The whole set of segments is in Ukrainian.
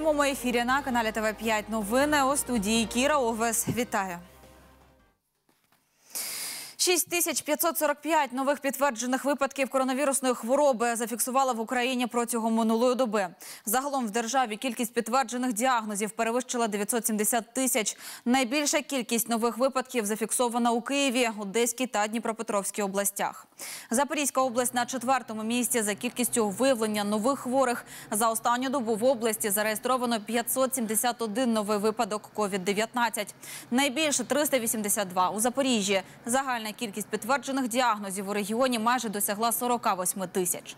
прямому ефірі на каналі ТВ5 новини. У студії Кіра Овес. Вітаю. 6545 нових підтверджених випадків коронавірусної хвороби зафіксували в Україні протягом минулої доби. Загалом в державі кількість підтверджених діагнозів перевищила 970 тисяч. Найбільша кількість нових випадків зафіксована у Києві, Одеській та Дніпропетровській областях. Запорізька область на 4-му місці за кількістю виявлення нових хворих. За останню добу в області зареєстровано 571 новий випадок COVID-19. Найбільше – 382 у Запоріжжі. Загальна кількість підтверджених діагнозів у регіоні майже досягла 48 тисяч.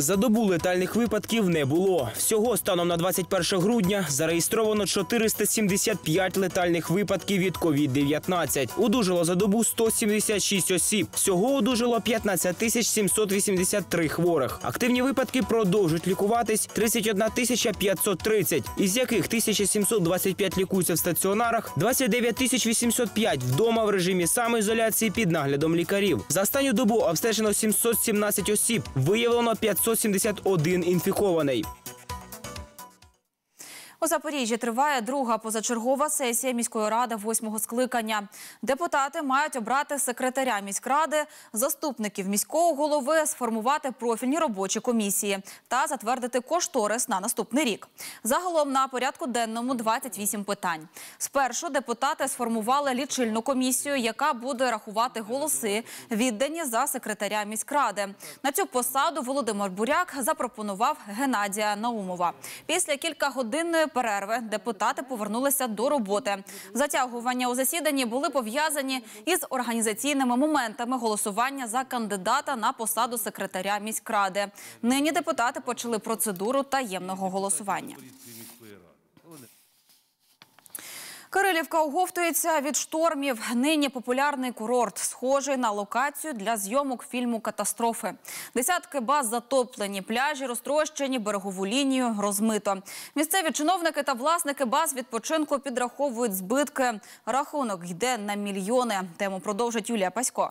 За добу летальних випадків не було. Всього станом на 21 грудня зареєстровано 475 летальних випадків від COVID-19. Одужало за добу 176 осіб. Всього одужало 15 783 хворих. Активні випадки продовжують лікуватись 31 530, із яких 1725 лікуються в стаціонарах, 29 805 вдома в режимі самоізоляції під наглядом лікарів. За останню добу обстежено 717 осіб, виявлено 571 інфікований. У Запоріжжі триває друга позачергова сесія міської ради 8-го скликання. Депутати мають обрати секретаря міськради, заступників міського голови, сформувати профільні робочі комісії та затвердити кошторис на наступний рік. Загалом на порядку денному 28 питань. Спершу депутати сформували лічильну комісію, яка буде рахувати голоси, віддані за секретаря міськради. На цю посаду Володимир Буряк запропонував Геннадія Наумова. Після кількагодинної перерви депутати повернулися до роботи. Затягування у засіданні були пов'язані із організаційними моментами голосування за кандидата на посаду секретаря міськради. Нині депутати почали процедуру таємного голосування. Кирилівка оговтується від штормів. Нині популярний курорт, схожий на локацію для зйомок фільму «Катастрофи». Десятки баз затоплені, пляжі розтрощені, берегову лінію розмито. Місцеві чиновники та власники баз відпочинку підраховують збитки. Рахунок йде на мільйони. Тему продовжить Юлія Пасько.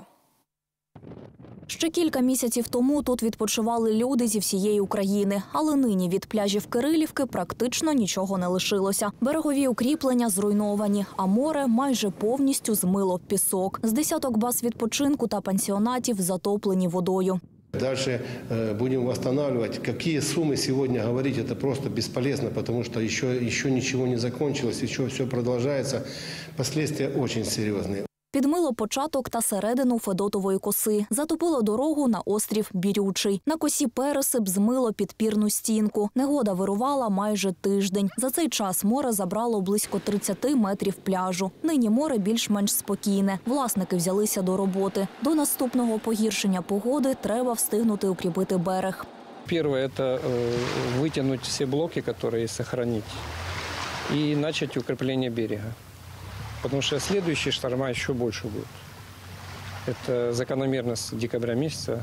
Ще кілька місяців тому тут відпочивали люди зі всієї України. Але нині від пляжів Кирилівки практично нічого не лишилося. Берегові укріплення зруйновані, а море майже повністю змило пісок. З десяток баз відпочинку та пансіонатів затоплені водою. Дальше будем восстанавливать. Какие суммы сегодня говорить, это просто бесполезно, потому что еще ничего не закончилось, еще все продолжается. Последствия очень серьезные. Підмило початок та середину Федотової коси. Затопило дорогу на острів Бірючий. На косі пересип змило підпірну стінку. Негода вирувала майже тиждень. За цей час море забрало близько 30 метрів пляжу. Нині море більш-менш спокійне. Власники взялися до роботи. До наступного погіршення погоди треба встигнути укріпити берег. Перше – це витягнути всі блоки, які зберігати, і почати укріплення берега. Потому что следующие шторма еще больше будут. Это закономерность декабря месяца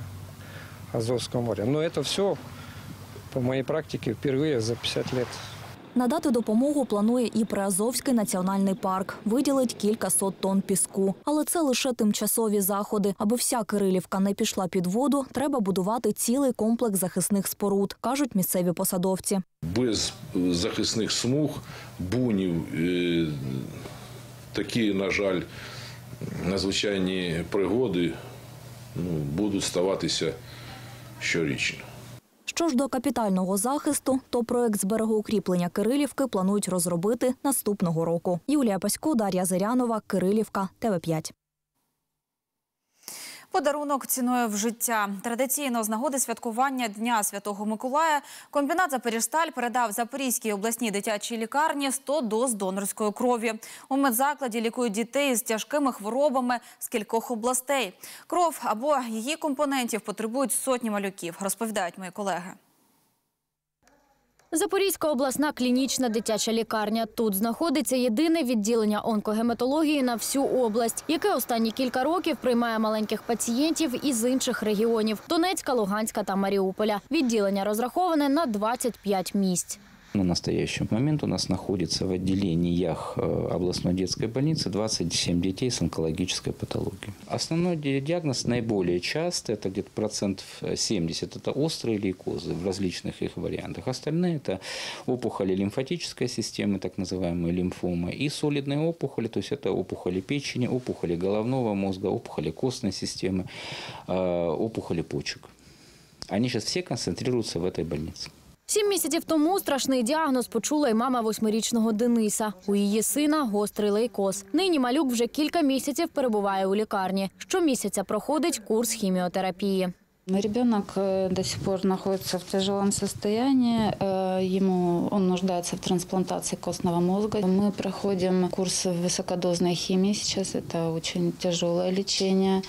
Азовского моря. Но это все, по моей практике, впервые за 50 лет. Надати допомогу планує і Приазовський національний парк. Виділить кількасот тонн піску. Але це лише тимчасові заходи. Аби вся Кирилівка не пішла під воду, треба будувати цілий комплекс захисних споруд, кажуть місцеві посадовці. Без захисних смуг, бунів... Такі, на жаль, надзвичайні пригоди будуть ставатися щорічно. Що ж до капітального захисту, то проєкт з берегоукріплення Кирилівки планують розробити наступного року. Юлія Пасько, Дар'я Зирянова, Кирилівка, ТВ5. Подарунок ціною в життя. Традиційно з нагоди святкування Дня Святого Миколая комбінат «Запоріжсталь» передав Запорізькій обласній дитячій лікарні 100 доз донорської крові. У медзакладі лікують дітей з тяжкими хворобами з кількох областей. Кров або її компонентів потребують сотні малюків, розповідають мої колеги. Запорізька обласна клінічна дитяча лікарня. Тут знаходиться єдине відділення онкогематології на всю область, яке останні кілька років приймає маленьких пацієнтів із інших регіонів – Донецька, Луганська та Маріуполя. Відділення розраховане на 25 місць. На настоящий момент у нас находится в отделениях областной детской больницы 27 детей с онкологической патологией. Основной диагноз наиболее часто, это где-то 70%, это острые лейкозы в различных их вариантах. Остальные это опухоли лимфатической системы, так называемые лимфомы, и солидные опухоли, то есть это опухоли печени, опухоли головного мозга, опухоли костной системы, опухоли почек. Они сейчас все концентрируются в этой больнице. 7 місяців тому страшний діагноз почула й мама 8-річного Дениса. У її сина – гострий лейкоз. Нині малюк вже кілька місяців перебуває у лікарні. Щомісяця проходить курс хіміотерапії. Ребенок до сих пор находится в тяжелом состоянии, он нуждается в трансплантации костного мозга. Мы проходим курс высокодозной химии сейчас, это очень тяжелое лечение,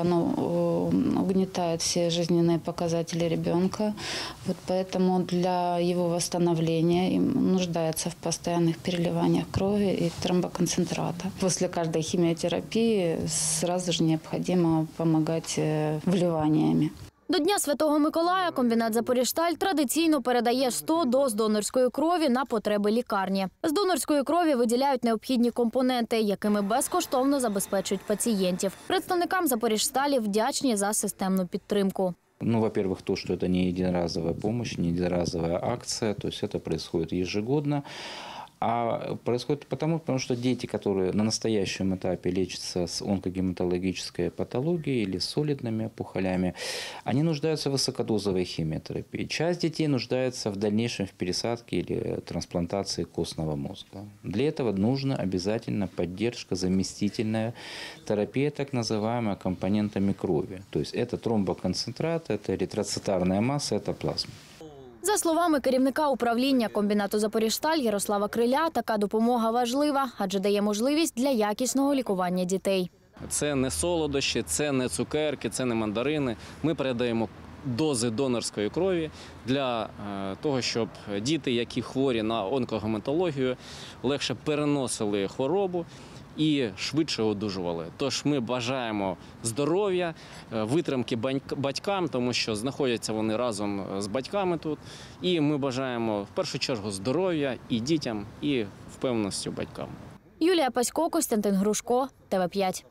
оно угнетает все жизненные показатели ребенка, вот поэтому для его восстановления нуждается в постоянных переливаниях крови и тромбоконцентрата. После каждой химиотерапии сразу же необходимо помогать вливаниями. До Дня Святого Миколая комбінат «Запоріжсталь» традиційно передає 100 доз донорської крові на потреби лікарні. З донорської крові виділяють необхідні компоненти, якими безкоштовно забезпечують пацієнтів. Представникам «Запоріжсталі» вдячні за системну підтримку. Ну, во-первых, то, что это не единоразовая помощь, не единоразовая акция, то есть это происходит ежегодно. А происходит потому что дети, которые на настоящем этапе лечатся с онкогематологической патологией или с солидными опухолями, они нуждаются в высокодозовой химиотерапии. Часть детей нуждается в дальнейшем в пересадке или трансплантации костного мозга. Для этого нужна обязательно поддержка, заместительная терапия, так называемая, компонентами крови. То есть это тромбоконцентрат, это эритроцитарная масса, это плазма. За словами керівника управління комбінату «Запоріжсталь» Ярослава Криля, така допомога важлива, адже дає можливість для якісного лікування дітей. Це не солодощі, це не цукерки, це не мандарини. Ми передаємо дози донорської крові для того, щоб діти, які хворі на онкогематологію, легше переносили хворобу і швидше одужували. Тож ми бажаємо здоров'я, витримки батькам, тому що знаходяться вони разом з батьками тут. І ми бажаємо в першу чергу здоров'я і дітям, і впевненості батькам. Юлія Пасько, Костянтин Грушко, ТВ5.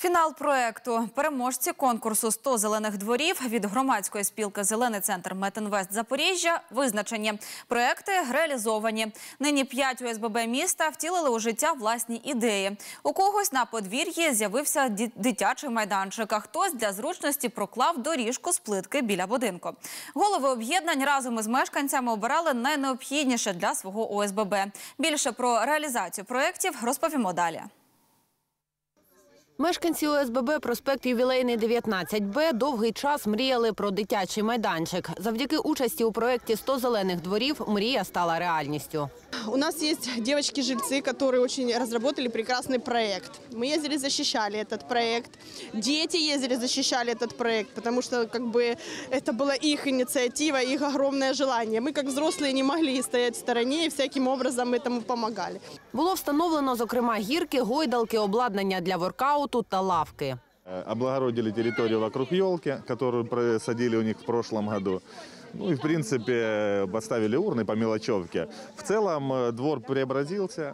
Фінал проєкту. Переможці конкурсу «100 зелених дворів» від громадської спілки «Зелений центр Метинвест Запоріжжя» визначені. Проєкти реалізовані. Нині 5 ОСББ міста втілили у життя власні ідеї. У когось на подвір'ї з'явився дитячий майданчик, а хтось для зручності проклав доріжку з плитки біля будинку. Голови об'єднань разом із мешканцями обирали найнеобхідніше для свого ОСББ. Більше про реалізацію проєктів розповімо далі. Мешканці ОСББ проспект Ювілейний, 19Б довгий час мріяли про дитячий майданчик. Завдяки участі у проєкті «100 зелених дворів» мрія стала реальністю. У нас є дівчатки-жильці, які дуже розробили прекрасний проєкт. Ми їздили, захищали цей проєкт. Діти їздили, захищали цей проєкт, тому що це була їх ініціатива, їх велике бажання. Ми, як взрослі, не могли стояти в стороні і всяким образом цьому допомагали. Було встановлено, зокрема, гірки, гойдалки, обладнання для воркауту та лавки. Облагородили территорию вокруг елки, которую просадили у них в прошлом году. Ну и, в принципе, поставили урны по мелочевке. В целом двор преобразился.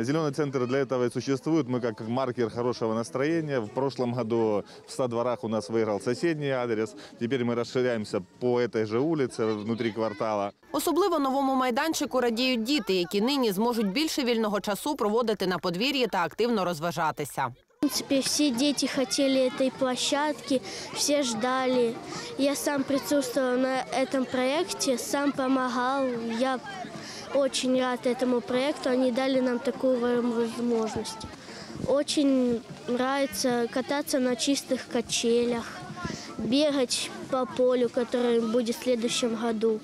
Зеленый центр для этого и существует. Мы как маркер хорошего настроения. В прошлом году в 100 дворах у нас выиграл соседний адрес. Теперь мы расширяемся по этой же улице внутри квартала. Особливо новому майданчику радіють діти, які нині зможуть більше вільного часу проводити на подвір'ї та активно розважатися. В принципе, все дети хотели этой площадки, все ждали. Я сам присутствовал на этом проекте, сам помогал. Я очень рад этому проекту, они дали нам такую возможность. Очень нравится кататься на чистых качелях, бегать по полю, который будет в следующем году.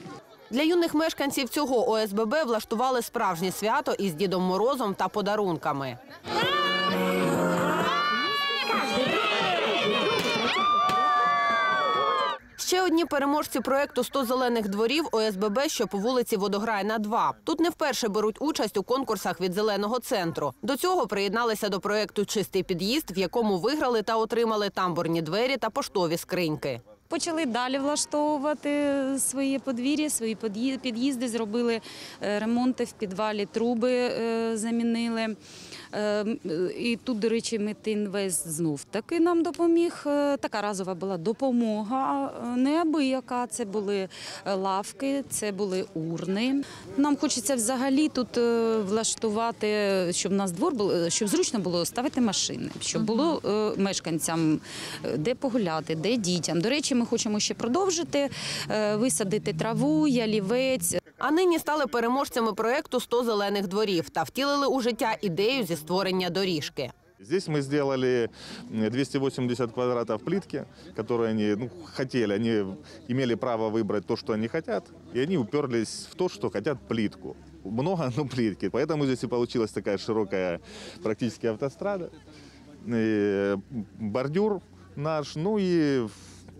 Для юних мешканців цього ОСББ влаштували справжнє свято із Дідом Морозом та подарунками. Ще одні переможці проєкту «100 зелених дворів» ОСББ, що по вулиці Водограйна, 2. Тут не вперше беруть участь у конкурсах від «Зеленого центру». До цього приєдналися до проєкту «Чистий під'їзд», в якому виграли та отримали тамбурні двері та поштові скриньки. почали далі влаштовувати своє подвір'я, свої під'їзди, зробили ремонти в підвалі, труби замінили. І тут, до речі, Метинвест знов таки нам допоміг. Така разова була допомога неабияка. Це були лавки, це були урни. Нам хочеться взагалі тут влаштувати, щоб у нас двор було, щоб зручно було ставити машини, щоб було мешканцям де погуляти, де дітям. До речі, ми хочемо ще продовжити висадити траву, ялівець. А нині стали переможцями проєкту «100 зелених дворів» та втілили у життя ідею зі створення доріжки. Здесь мы сделали 280 квадратов плитки, которые они хотели. Они имели право выбрать то, что они хотят, и они уперлись в то, что хотят плитку. Много, но плитки. Поэтому здесь и получилась такая широкая практически автострада, и бордюр наш, ну и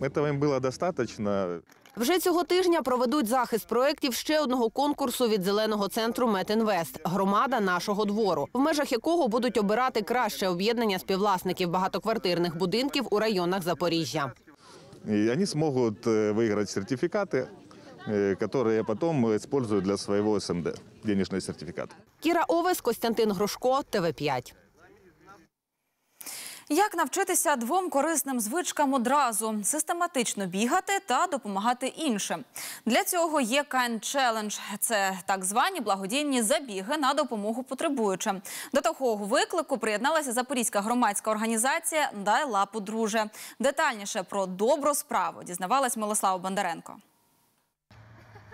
этого им было достаточно. Вже цього тижня проведуть захист проєктів ще одного конкурсу від «Зеленого центру Метинвест» «Громада нашого двору», в межах якого будуть обирати краще об'єднання співвласників багатоквартирних будинків у районах Запоріжжя. Вони зможуть виграти сертифікати, які потім використовують для свого СМД, денежний сертифікат. Кіра Овес, Костянтин Грушко, ТВ5. Як навчитися двом корисним звичкам одразу – систематично бігати та допомагати іншим? Для цього є Kind Challenge – це так звані благодійні забіги на допомогу потребуючим. До такого виклику приєдналася запорізька громадська організація «Дай лапу, друже». Детальніше про добру справу дізнавалась Милослава Бондаренко.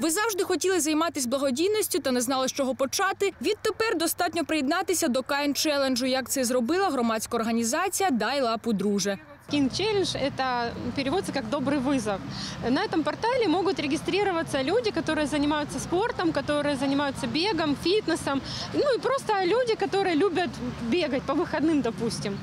Ви завжди хотіли займатися благодійністю та не знали, з чого почати? Відтепер достатньо приєднатися до Kind Challenge, як це зробила громадська організація «Дай лапу, друже». Kind Challenge переводится как «добрый вызов». На этом портале могут регистрироваться люди, которые занимаются спортом, которые занимаются бегом, фитнесом. Ну и просто люди, которые любят бегать по выходным, допустим.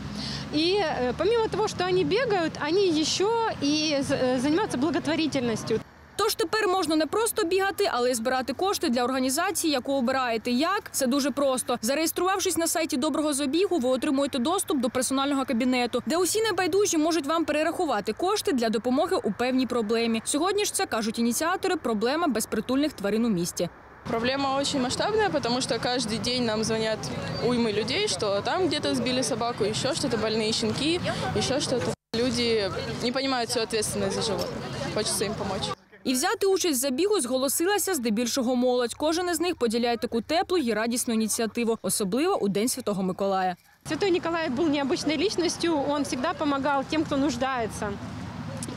И помимо того, что они бегают, они еще и занимаются благотворительностью. Тож тепер можна не просто бігати, але й збирати кошти для організації, яку обираєте. Як? Це дуже просто. Зареєструвавшись на сайті доброго забігу, ви отримуєте доступ до персонального кабінету, де усі небайдужі можуть вам перерахувати кошти для допомоги у певній проблемі. Сьогодні ж це, кажуть ініціатори, проблема безпритульних тварин у місті. Проблема очень масштабная, потому что каждый день нам звонят уймы людей, что там где-то сбили собаку, еще что-то, больные щенки, еще что-то. Люди не понимают всю ответственность за животных. Хочется им помочь. І взяти участь в забігу зголосилася здебільшого молодь. Кожен із них поділяє таку теплу і радісну ініціативу, особливо у День Святого Миколая. Святой Николай був необычною личністю, він завжди допомагав тим, хто нуждається.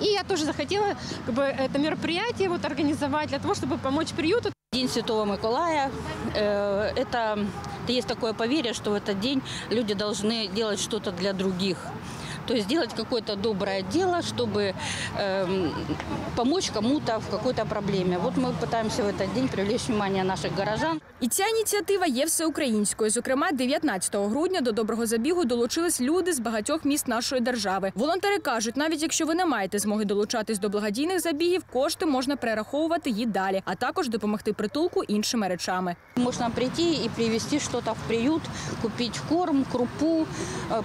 І я теж захотіла це мероприятие організувати для того, щоб допомогти приюту. День Святого Миколая – це є таке повір'я, що в цей день люди повинні робити щось для інших. То есть делать какое-то доброе дело, чтобы помочь кому-то в какой-то проблеме. Вот мы пытаемся в этот день привлечь внимание наших горожан. І ця ініціатива є всеукраїнською. Зокрема, 19 грудня до доброго забігу долучились люди з багатьох міст нашої держави. Волонтери кажуть, навіть якщо ви не маєте змоги долучатись до благодійних забігів, кошти можна перераховувати і далі, а також допомогти притулку іншими речами. Можна прийти і привезти щось в приют, купити корм, крупу,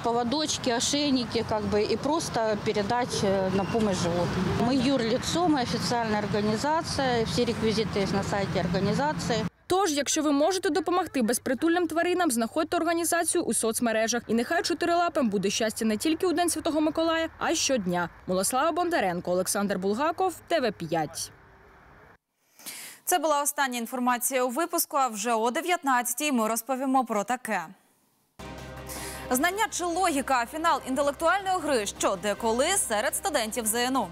поводочки, ошейники, и просто передать на помощь животным. Мы юрлицо, мы официальная организация, все реквизиты есть на сайте организации. Тож, якщо ви можете допомогти безпритульним тваринам, знаходьте організацію у соцмережах. І нехай чотирилапим буде щастя не тільки у День Святого Миколая, а й щодня. Милослава Бондаренко, Олександр Булгаков, ТВ5. Це була остання інформація у випуску, а вже о 19-й ми розповімо про таке. Знання чи логіка – фінал інтелектуальної гри «Що, де, коли» серед студентів ЗНУ.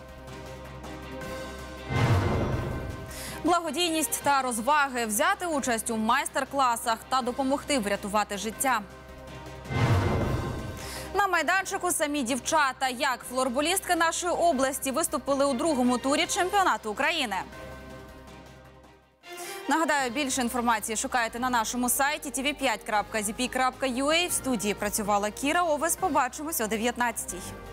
Благодійність та розваги, взяти участь у майстер-класах та допомогти врятувати життя. На майданчику самі дівчата, як флорболістки нашої області, виступили у другому турі чемпіонату України. Нагадаю, більше інформації шукайте на нашому сайті tv5.zp.ua. В студії працювала Кіра Овес. Побачимось о 19-й.